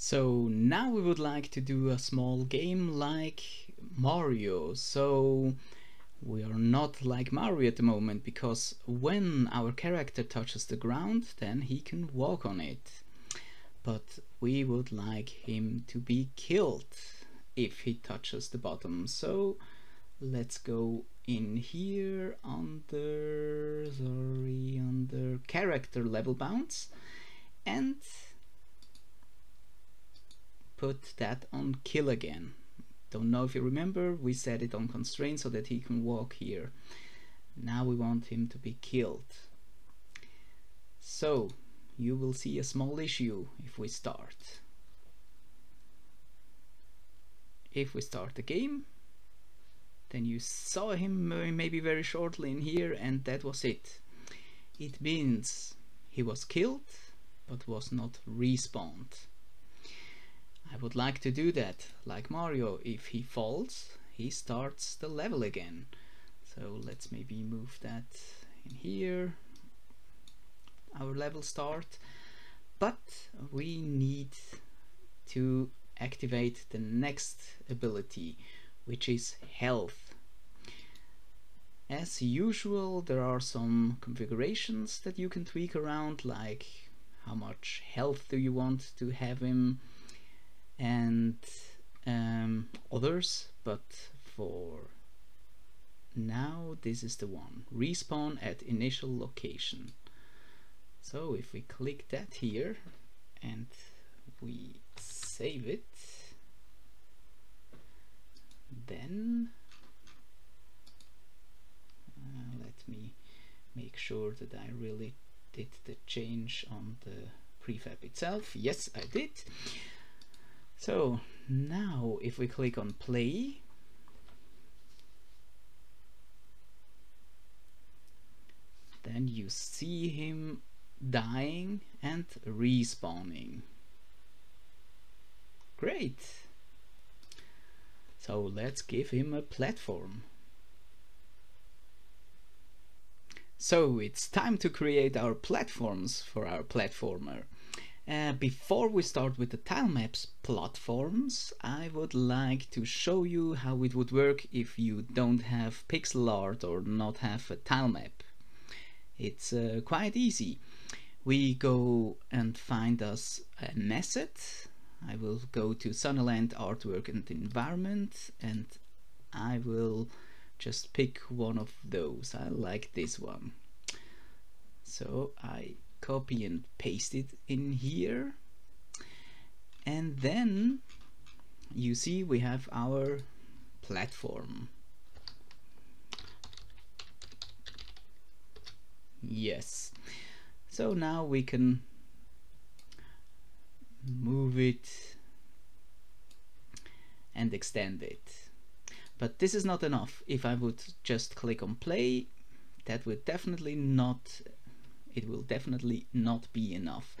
So now we would like to do a small game like Mario. So we are not like Mario at the moment, because when our character touches the ground, then he can walk on it. But we would like him to be killed if he touches the bottom. So let's go in here under character level bounds and put that on kill again. Don't know if you remember, we set it on constraint so that he can walk here. Now we want him to be killed. So you will see a small issue if we start. If we start the game, then you saw him maybe very shortly in here, and that was it. It means he was killed but was not respawned. I would like to do that like Mario. If he falls, he starts the level again. So let's maybe move that in here, our level start, but we need to activate the next ability, which is health. As usual, there are some configurations that you can tweak around, like how much health do you want to have him, and others, but for now this is the one. Respawn at initial location. So if we click that here and we save it, then let me make sure that I really did the change on the prefab itself. Yes, I did. So now if we click on play, then you see him dying and respawning. Great. So let's give him a platform. So it's time to create our platforms for our platformer. Before we start with the Tilemaps platforms, I would like to show you how it would work if you don't have pixel art or not have a tilemap. It's quite easy. We go and find us an asset. I will go to Sunnyland artwork and environment, and I will just pick one of those. I like this one. So I copy and paste it in here, and then you see we have our platform. Yes, so now we can move it and extend it, but this is not enough. If I would just click on play, that would definitely not, it will definitely not be enough,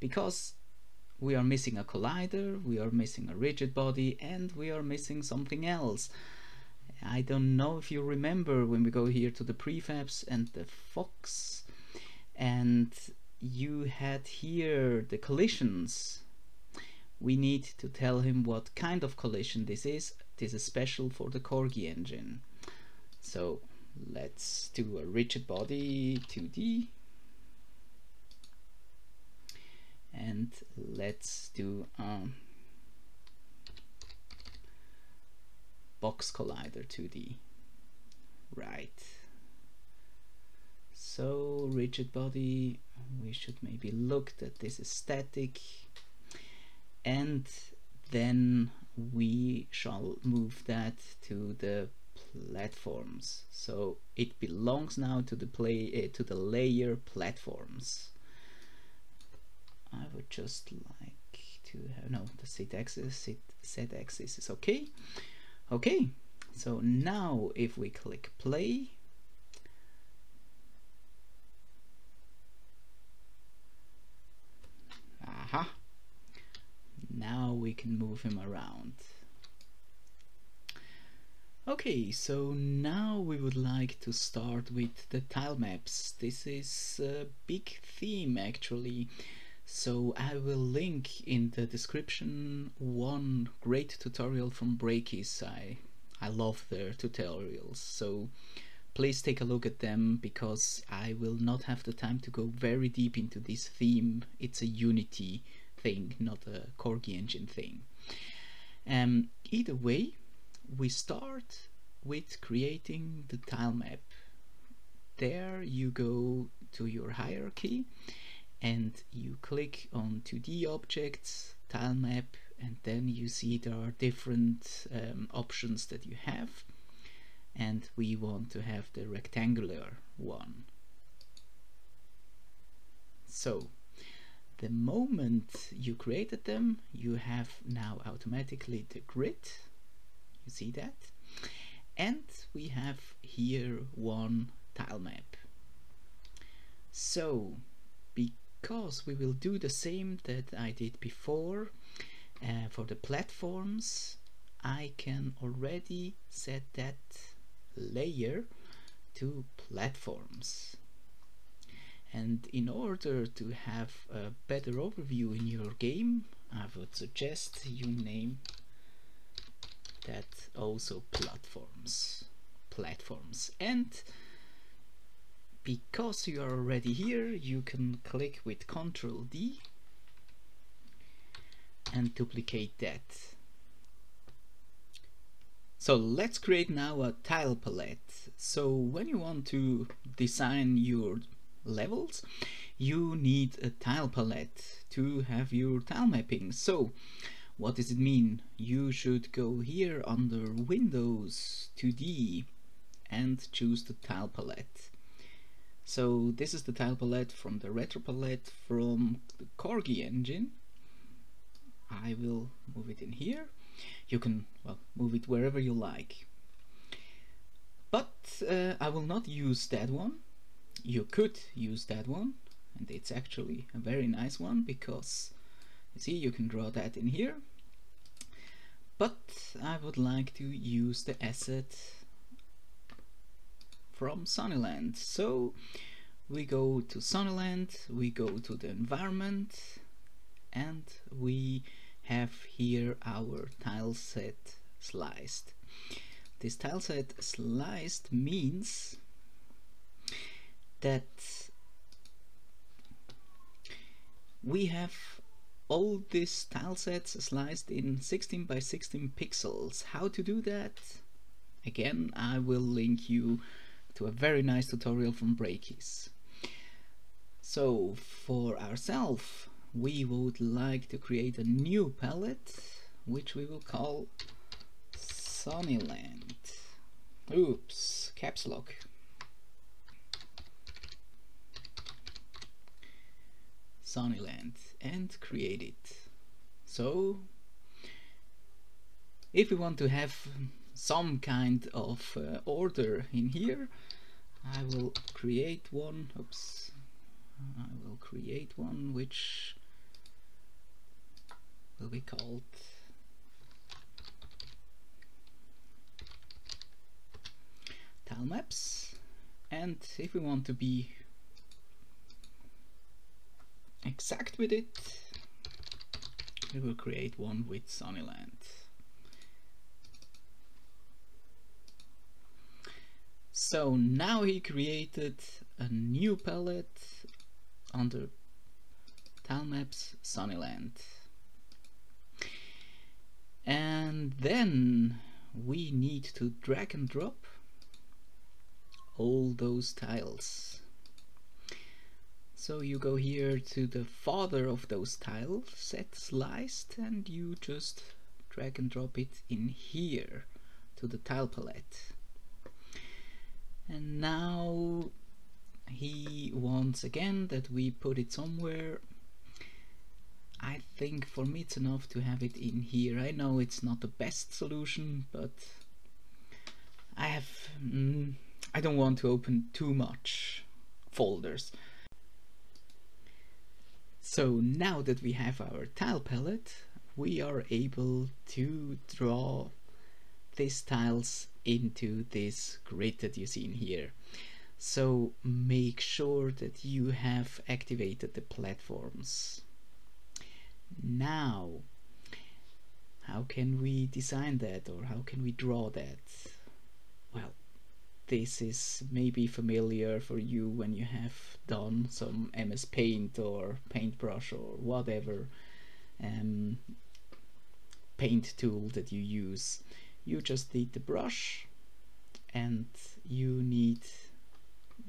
because we are missing a collider, we are missing a rigid body, and we are missing something else. I don't know if you remember when we go here to the prefabs and the fox, and you had here the collisions. We need to tell him what kind of collision this is. This is special for the Corgi engine. So let's do a rigid body 2D. And let's do a box collider 2D. Right. So rigid body, we should maybe look that this is static. And then we shall move that to the platforms. So it belongs now to the layer platforms. I would just like to have, no, the set axis is okay. Okay, so now if we click play, aha, now we can move him around. Okay, so now we would like to start with the tile maps. This is a big theme actually. So I will link in the description one great tutorial from Brackeys. I love their tutorials, so please take a look at them, because I will not have the time to go very deep into this theme. It's a Unity thing, not a Corgi Engine thing. Either way, we start with creating the tile map. There you go to your hierarchy and you click on 2D objects, tile map, and then you see there are different options that you have, and we want to have the rectangular one. So the moment you created them, you have now automatically the grid, you see that, and we have here one tile map. So because we will do the same that I did before for the platforms, I can already set that layer to platforms. And in order to have a better overview in your game, I would suggest you name that also platforms. And because you are already here, you can click with Ctrl D and duplicate that. So let's create now a tile palette. So when you want to design your levels, you need a tile palette to have your tile mapping. So what does it mean? You should go here under Windows 2D and choose the tile palette. So this is the tile palette from the retro palette from the Corgi Engine. I will move it in here. You can, well, move it wherever you like. But I will not use that one. You could use that one, and it's actually a very nice one, because you see you can draw that in here. But I would like to use the asset from Sunnyland. So we go to Sunnyland, we go to the environment, and we have here our tile set sliced. This tile set sliced means that we have all these tile sets sliced in 16 by 16 pixels. How to do that? Again, I will link you to a very nice tutorial from Brackeys. So for ourselves, we would like to create a new palette, which we will call Sunnyland. Oops, caps lock. Sunnyland, and create it. So if we want to have some kind of order in here, I will create one. Oops, I will create one which will be called tile maps. And if we want to be exact with it, we will create one with Sunnyland. So now he created a new palette under tile maps Sunnyland. And then we need to drag and drop all those tiles. So you go here to the father of those tile set sliced, and you just drag and drop it in here to the tile palette. And now he wants again that we put it somewhere. I think for me it's enough to have it in here. I know it's not the best solution, but I have I don't want to open too much folders. So now that we have our tile palette, we are able to draw these tiles into this grid that you see in here. So make sure that you have activated the platforms. now. How can we design that, or how can we draw that? Well, this is maybe familiar for you when you have done some MS Paint or Paintbrush or whatever paint tool that you use. You just need the brush and you need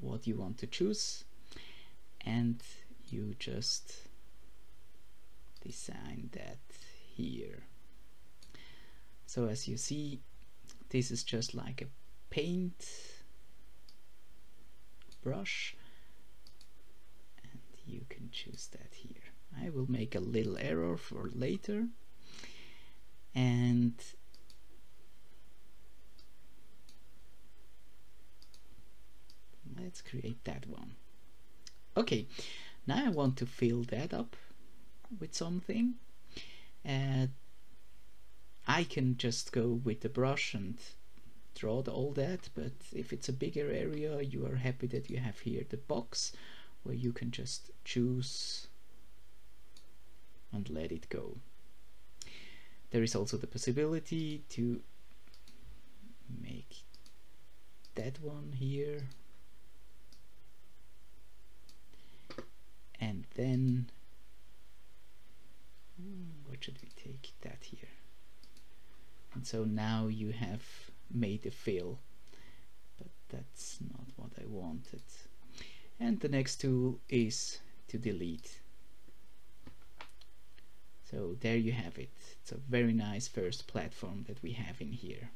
what you want to choose, and you just design that here. So as you see, this is just like a paint brush, and you can choose that here. I will make a little error for later, and let's create that one. Okay, now I want to fill that up with something. I can just go with the brush and draw all that, but if it's a bigger area, you are happy that you have here the box where you can just choose and let it go. There is also the possibility to make that one here, and then what should we take that here? And so now you have made a fill, but that's not what I wanted. And the next tool is to delete. So there you have it. It's a very nice first platform that we have in here.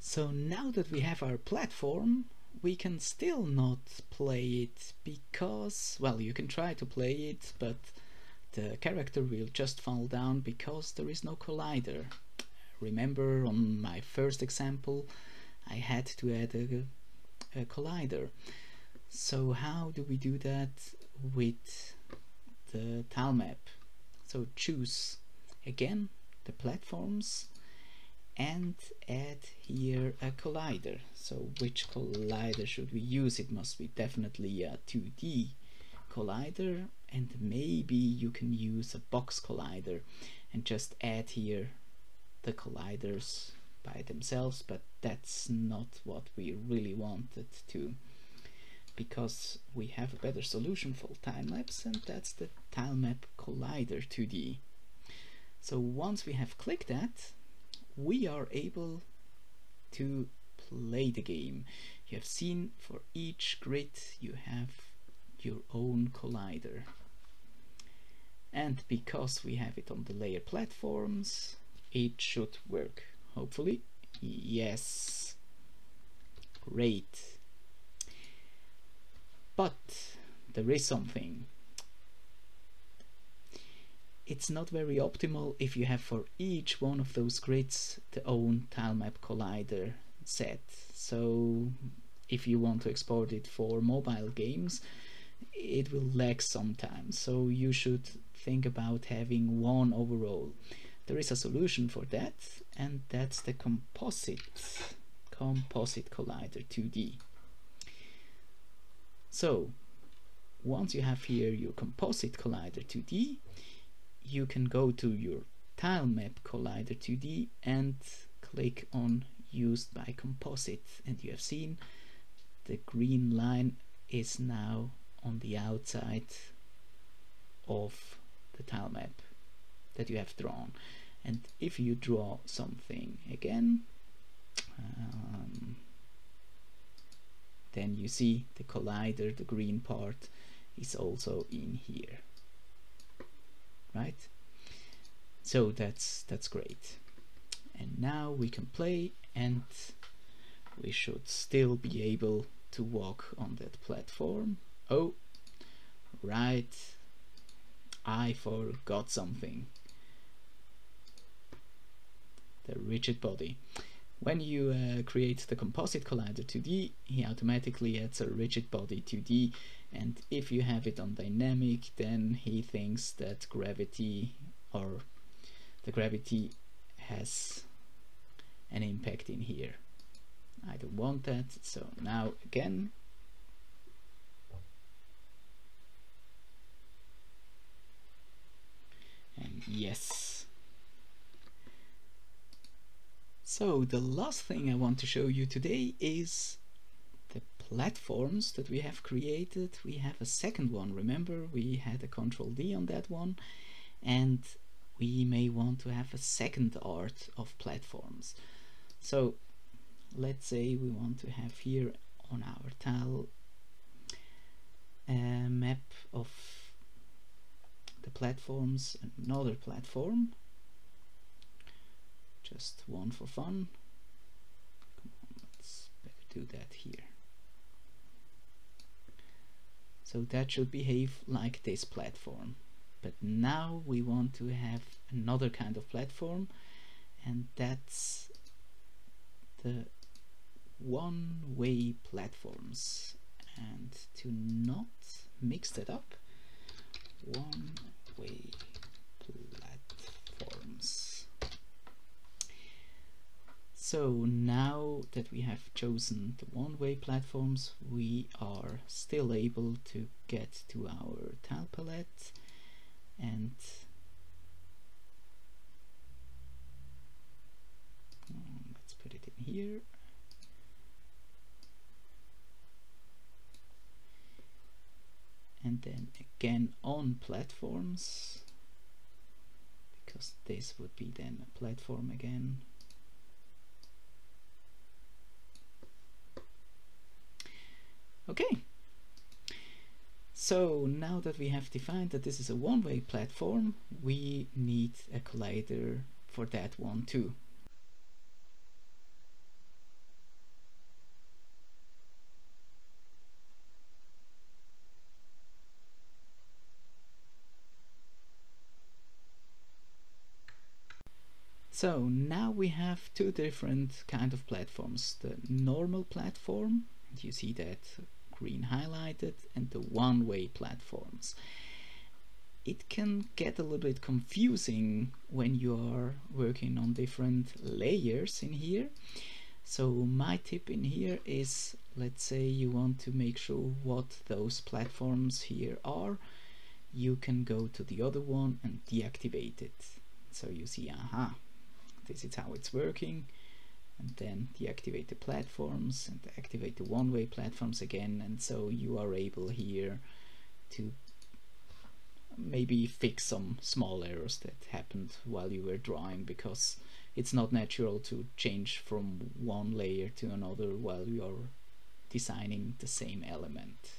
So now that we have our platform, we can still not play it because, well, you can try to play it, but the character will just fall down because there is no collider. Remember, on my first example, I had to add a collider. So how do we do that with the tilemap? So choose again the platforms and add here a collider. So which collider should we use? It must be definitely a 2D collider, and maybe you can use a box collider and just add here the colliders by themselves, but that's not what we really wanted to, because we have a better solution for timelapse, and that's the tilemap collider 2D. So once we have clicked that, we are able to play the game. You have seen for each grid you have your own collider, and because we have it on the layer platforms, it should work, hopefully. Yes, great. But there is something. It's not very optimal if you have for each one of those grids the own tilemap collider set. So if you want to export it for mobile games, it will lag sometimes, so you should think about having one overall. There is a solution for that, and that's the composite collider 2D. So once you have here your composite collider 2D, you can go to your tilemap collider 2D and click on used by composite, and you have seen the green line is now on the outside of the tilemap that you have drawn. And if you draw something again, then you see the collider, the green part, is also in here, right? So that's great. And now we can play, and we should still be able to walk on that platform. Oh, right, I forgot something. The rigid body. When you create the composite collider 2D, he automatically adds a rigid body 2D, and if you have it on dynamic, then he thinks that gravity, or the gravity, has an impact in here. I don't want that, so now again, Yes. So the last thing I want to show you today is the platforms that we have created. We have a second one, remember we had a Control D on that one, and we may want to have a second art of platforms. So let's say we want to have here on our tile a map of the platforms, another platform, just one for fun. Come on, let's better do that here. So that should behave like this platform. But now we want to have another kind of platform, and that's the one-way platforms. And to not mix that up, one-way platforms. So now that we have chosen the one-way platforms, we are still able to get to our tile palette and let's put it in here. And then again on platforms, because this would be then a platform again. Okay. So now that we have defined that this is a one-way platform, we need a collider for that one too. So now we have two different kind of platforms, the normal platform, and you see that green highlighted, and the one-way platforms. It can get a little bit confusing when you are working on different layers in here. So my tip in here is, let's say you want to make sure what those platforms here are, you can go to the other one and deactivate it. So you see, aha, this is how it's working. And then deactivate the platforms and activate the one-way platforms again, and so you are able here to maybe fix some small errors that happened while you were drawing, because it's not natural to change from one layer to another while you are designing the same element.